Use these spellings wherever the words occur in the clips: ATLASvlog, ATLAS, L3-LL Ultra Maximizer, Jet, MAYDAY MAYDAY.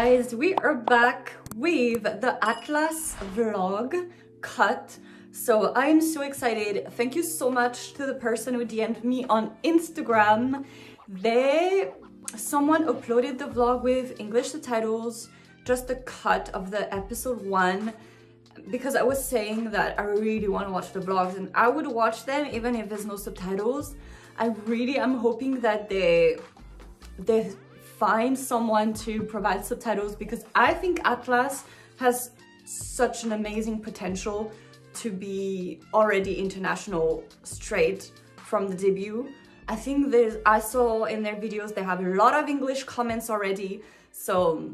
Guys, we are back with the Atlas vlog cut. So I'm so excited. Thank you so much to the person who DM'd me on Instagram. Someone uploaded the vlog with English subtitles, just a cut of the episode 1, because I was saying that I really want to watch the vlogs and I would watch them even if there's no subtitles. I really am hoping that they find someone to provide subtitles, because I think ATLAS has such an amazing potential to be already international straight from the debut. I think I saw in their videos they have a lot of English comments already. So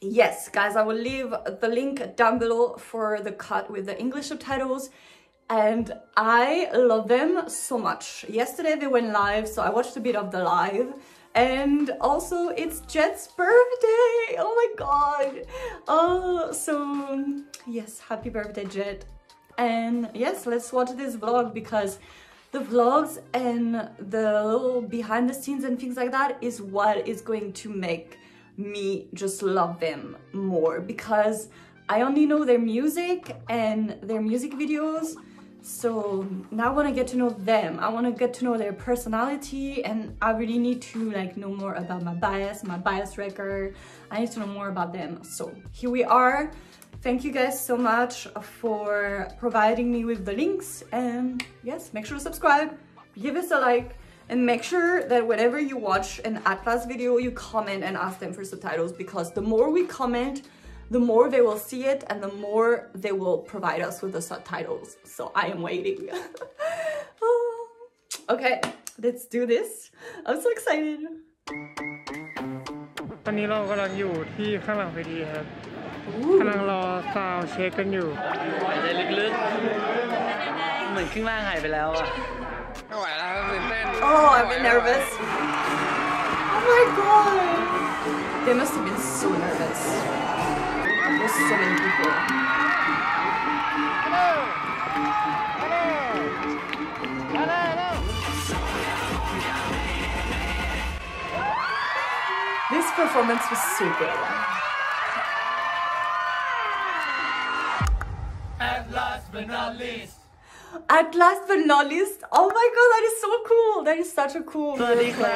yes, guys, I will leave the link down below for the cut with the English subtitles, and I love them so much. Yesterday they went live, so I watched a bit of the live, and also it's Jet's birthday. Oh my god. Oh, so yes, happy birthday, Jet. And yes, let's watch this vlog, because the vlogs and the little behind the scenes and things like that is what is going to make me just love them more, because I only know their music and their music videos. So now I want to get to know them. I want to get to know their personality, and I really need to like know more about my bias record. I need to know more about them. So here we are. Thank you guys so much for providing me with the links, and yes, make sure to subscribe, give us a like, and make sure that whenever you watch an ATLAS video, you comment and ask them for subtitles, because the more we comment, the more they will see it and the more they will provide us with the subtitles. So I am waiting. Okay, let's do this. I'm so excited. ตอนนี้เรากำลังอยู่ที่ข้างหลังเวทีครับกำลังรอซาวด์เช็คกันอยู่เหมือนครึ่งล่างหายไปแล้วอ่ะไม่ไหวแล้วตื่นเต้น I've been nervous. Oh my god. They must have been so nervous. There's so many people. Hello. Hello. Hello. Hello. This performance was so good. At last but not least. Oh my god, that is so cool. That is such a cool play. Hello.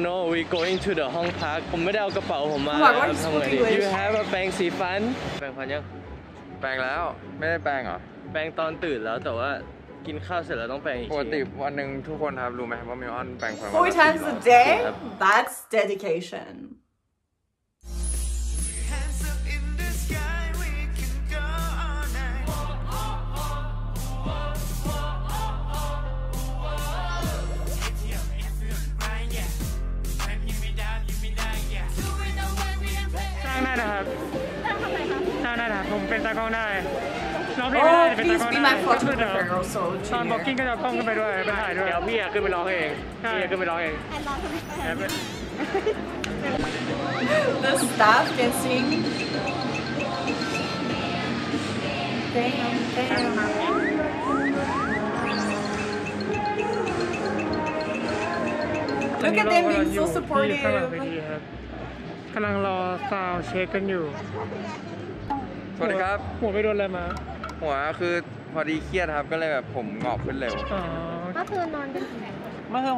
No, we're going to the Hong Park. You have a bang si fan? Bang 4 times a day? That's dedication. Oh, please be my photographer also. The staff can sing. Damn. Look at them being so supportive. กำลังรอซาวด์เช็คกันอยู่สวัสดีครับหัวไปโดนอะไรมาหัวคือพอดีเครียดครับก็เลยแบบผมงอกขึ้นเร็วเมื่อคืน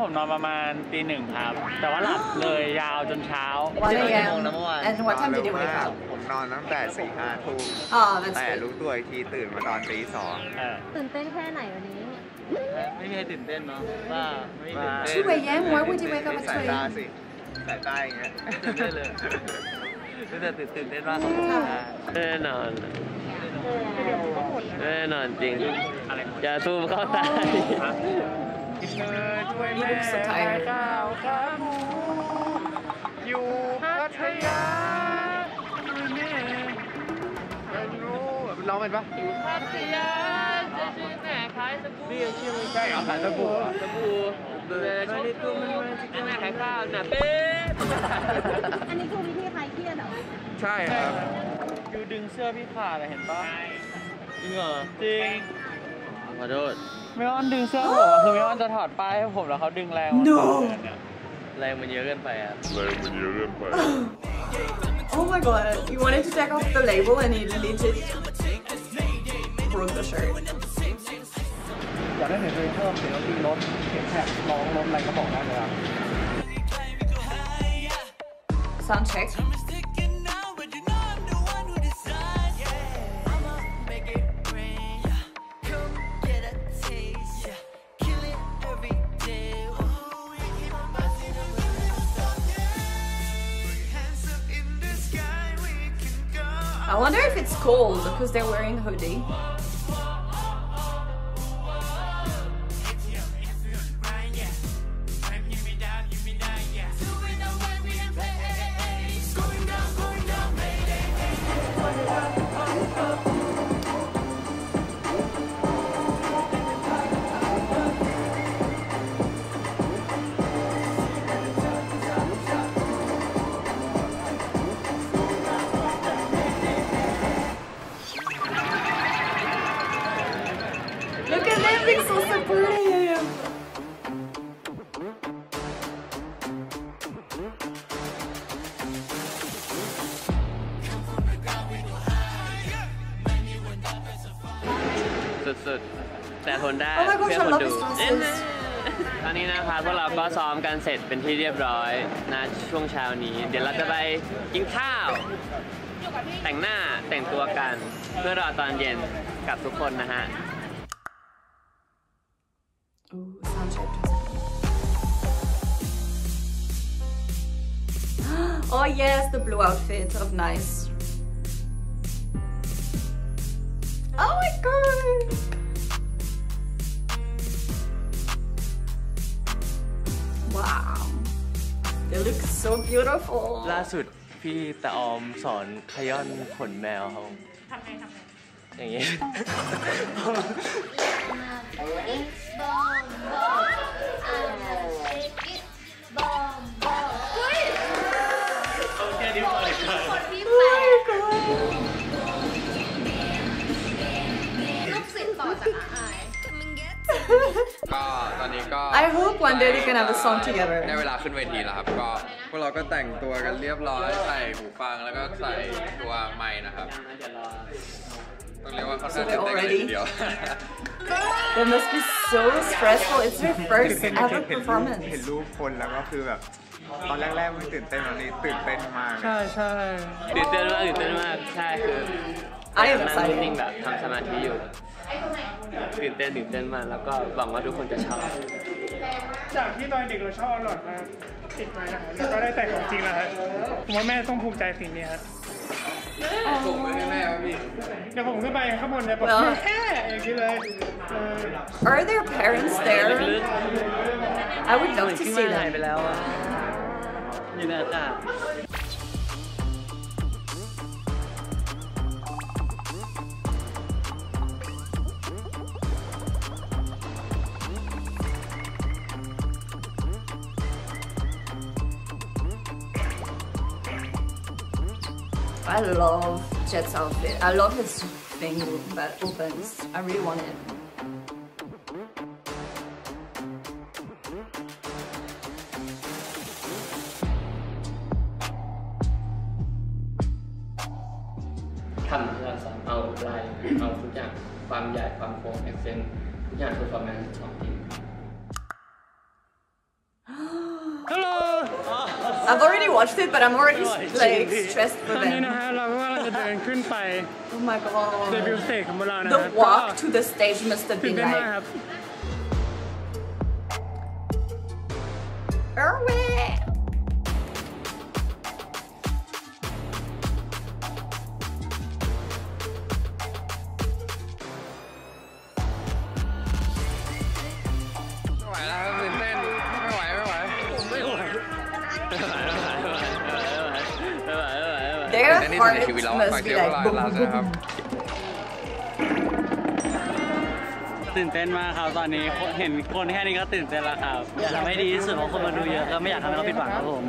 ผมนอนประมาณตี 1 ครับแต่ว่าหลับเลยยาวจนเช้าวัน And what time did you wake up? ผมนอนตั้งแต่ 4-5 ทุ่ม แต่รู้ตัวอีกทีตื่นมาตอน 2:00 ตื่นเต้นแค่ไหนวันนี้ ไม่มีใครตื่นเต้นเนาะว่าไม่ตื่นเต้น 2 AM Why would you wake up at 2 AM? ตื่นเต้นเลยตื่นเต้นมากแน่นอน แน่นอนจริงอย่าซูมเข้าตานี่ลูกสุดท้ายอยู่พัทยาร้องเป็นปะอยู่พัทยาจะชื่อแหน่ขายสบู่นี่ชื่อไม่ใช่ขายสบู่สบู่ช่วยดิตุ้มแหน่ขายข้าวหน่ะเป๊ะอันนี้คือวิธีคลายเครียดเหรอใช่ครับคือดึงเสื้อพี่ขาดเห็นปะจริงเหรอจริงขอโทษไม่อ้อนดึงเสื้อผมคือไม่อ้อนจะถอดป้ายให้ผมแล้วเขาดึงแรงมันแรงมันเยอะเกินไปอ่ะแรงมันเยอะเกินไป Oh my god he wanted to take off the label and he deleted broke the shirt อยากได้เห็นเลยเพิ่มเสียงตีรถเสียงแท็กร้องรถอะไรก็บอกได้เลยครับ Sound check I wonder if it's cold because they're wearing hoodie.สุดๆแต่ทนได้เพื่อคนดูตอนนี้นะคะพวกเราก็ซ้อมกันเสร็จเป็นที่เรียบร้อยนะช่วงเช้านี้เดี๋ยวเราจะไปกินข้าวแต่งหน้าแต่งตัวกันเพื่อรอตอนเย็นกับทุกคนนะฮะOh yes, the blue outfit of nice. Oh my god! Wow, they look so beautiful. ล่าสุดพี่ตะออมสอนขย้อนขนแมวเขาทำไงอย่างเงี้ยก็ตอนนี้ก็ I hope one day we can have a song together ได้เวลาขึ้นเวทีแล้วครับก็พวกเราก็แต่งตัวกันเรียบร้อยใส่หูฟังแล้วก็ใส่ตัวไมค์นะครับต้องเรียกว่าเขาจะเต้นกันทีเดียว That must be so stressful it's your first ever performance เห็นรูปคนแล้วก็คือแบบตอนแรกๆมันตื่นเต้นตอนนี้ตื่นเต้นมากใช่ใช่ตื่นเต้นมากใช่คือไอ้แบบนั่งนิ่งแบบทำสมาธิอยู่ตื่นเต้นมากแล้วก็หวังว่าทุกคนจะชอบจากที่ตอนเด็กเราชอบอร่อยมากติดมานะครับแล้วก็ได้แต่ของจริงแล้วครับผมว่าแม่ต้องภูมิใจสิ่งนี้ครับส่งไปให้แม่พี่เดี๋ยวผมขึ้นไปข้างบนเลยบอกแค่อย่างนี้เลย Are their parents there? I would love to see them ไปแล้วนี่นะจ๊ะI love Jet's outfit. I love his thing that opens. I really want it. Come, let's all apply. All ทุกอย่างความใหญ่ความโค้ง accent ทุกอย่าง performance ของทีม Hello. I've already watched it, but I'm already like stressed for them. ตอนนี้นะฮะเราว่าเราจะเดินขึ้นไป Oh my god! The view stage ของเรานะฮะ The walk to the stage must have been like. Erwin. ไหวแล้วตื่นเต้นไม่ไหว Their hearts must be like boom boom boom ตื่นเต้นมากครับตอนนี้เห็นคนแค่นี้ก็ตื่นเต้นแล้วครับทำให้ดีที่สุดเพราะคนมาดูเยอะก็ไม่อยากทำให้เราผิดหวังครับผม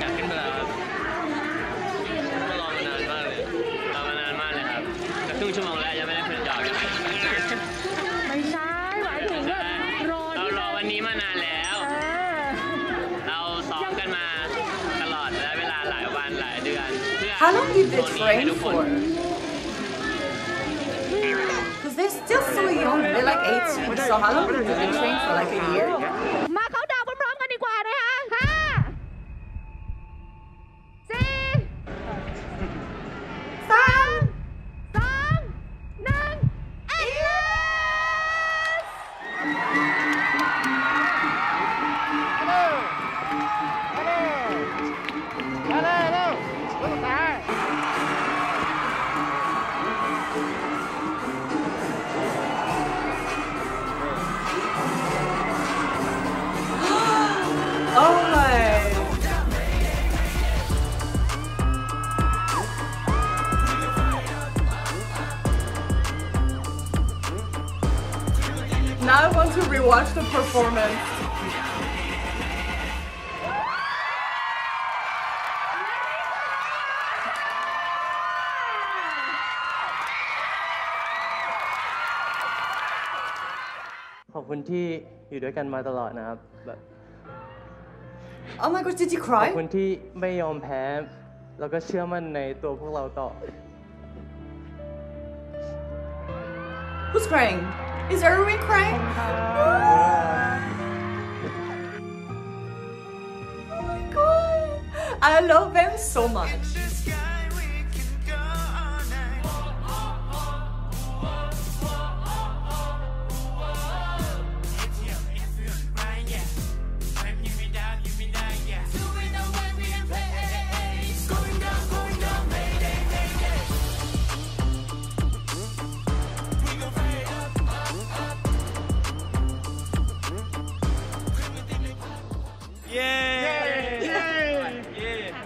อยากขึ้นไปแล้วครับก็รอมานานมากเลยรอมานานมากเลยครับแต่ครึ่งชั่วโมงแล้วยังไม่ได้ขึ้นยอดไม่ใช่หมายถึงว่ารอเรารอวันนี้มานานแล้วเราซ้อมกันมาตลอดและเวลาหลายวันหลายเดือนเพื่อให้ทุกคน Because they're still so young, they're like 18. So how long did they train for? Like a year? มาเขาดาวพร้อมๆกันดีกว่านะคะ5 4 3 2 1 ATLAS ฮัลโหลNow I want to rewatch the performance. Thank you for being with us all the time. Oh my gosh, did you cry? Thank you for not giving up and trusting in us. Who's crying?Is everyone crying? Oh my god! I love them so much.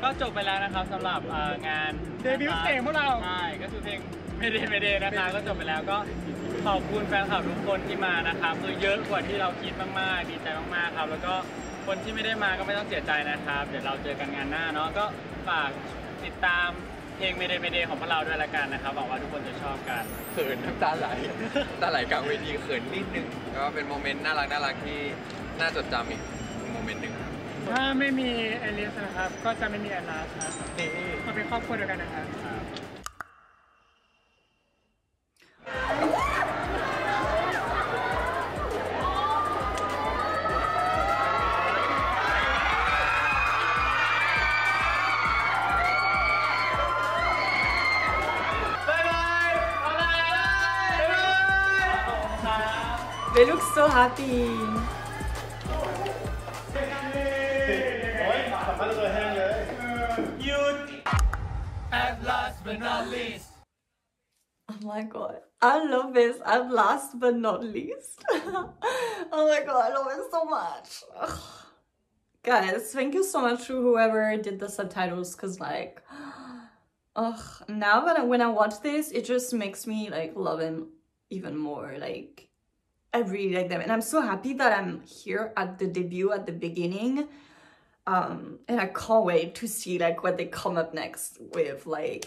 ก็จบไปแล้วนะครับสำหรับงานเดบิวต์เพลงพวกเราใช่ก็คือเพลงเมเดย์นะคะก็จบไปแล้วก็ขอบคุณแฟนคลับทุกคนที่มานะครับคือเยอะกว่าที่เราคิดมากๆดีใจมากๆครับแล้วก็คนที่ไม่ได้มาก็ไม่ต้องเสียใจนะครับเดี๋ยวเราเจอกันงานหน้าเนาะก็ฝากติดตามเพลงเมเดย์ของพวกเราด้วยละกันนะครับหวังว่าทุกคนจะชอบกันเขินน้ำตาไหลกลางเวทีเขินนิดนึงก็เป็นโมเมนต์น่ารักที่น่าจดจำอีกโมเมนต์หนึ่งถ้าไม่มีATLASนะครับก็จะไม่มีATLASครับเราเป็นครอบครัวเดียวกันนะครับ They look so happy.Last but not least. Oh my god, I love this. I'm last but not least. Oh my god, I love it so much. Ugh. Guys, thank you so much to whoever did the subtitles, because like, now that when I watch this, it just makes me like love him even more. Like, I really like them, and I'm so happy that I'm here at the debut, at the beginning.And I can't wait to see like what they come up next with, like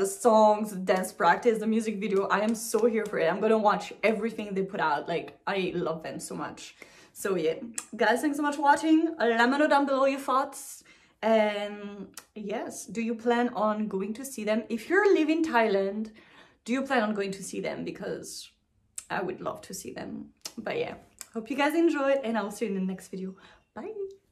the songs, dance practice, the music video. I am so here for it. I'm gonna watch everything they put out. Like, I love them so much. So yeah, guys, thanks so much for watching. Let me know down below your thoughts. And yes, do you plan on going to see them? If you're living in Thailand, do you plan on going to see them? Because I would love to see them. But yeah, hope you guys enjoyed, and I will see you in the next video. Bye.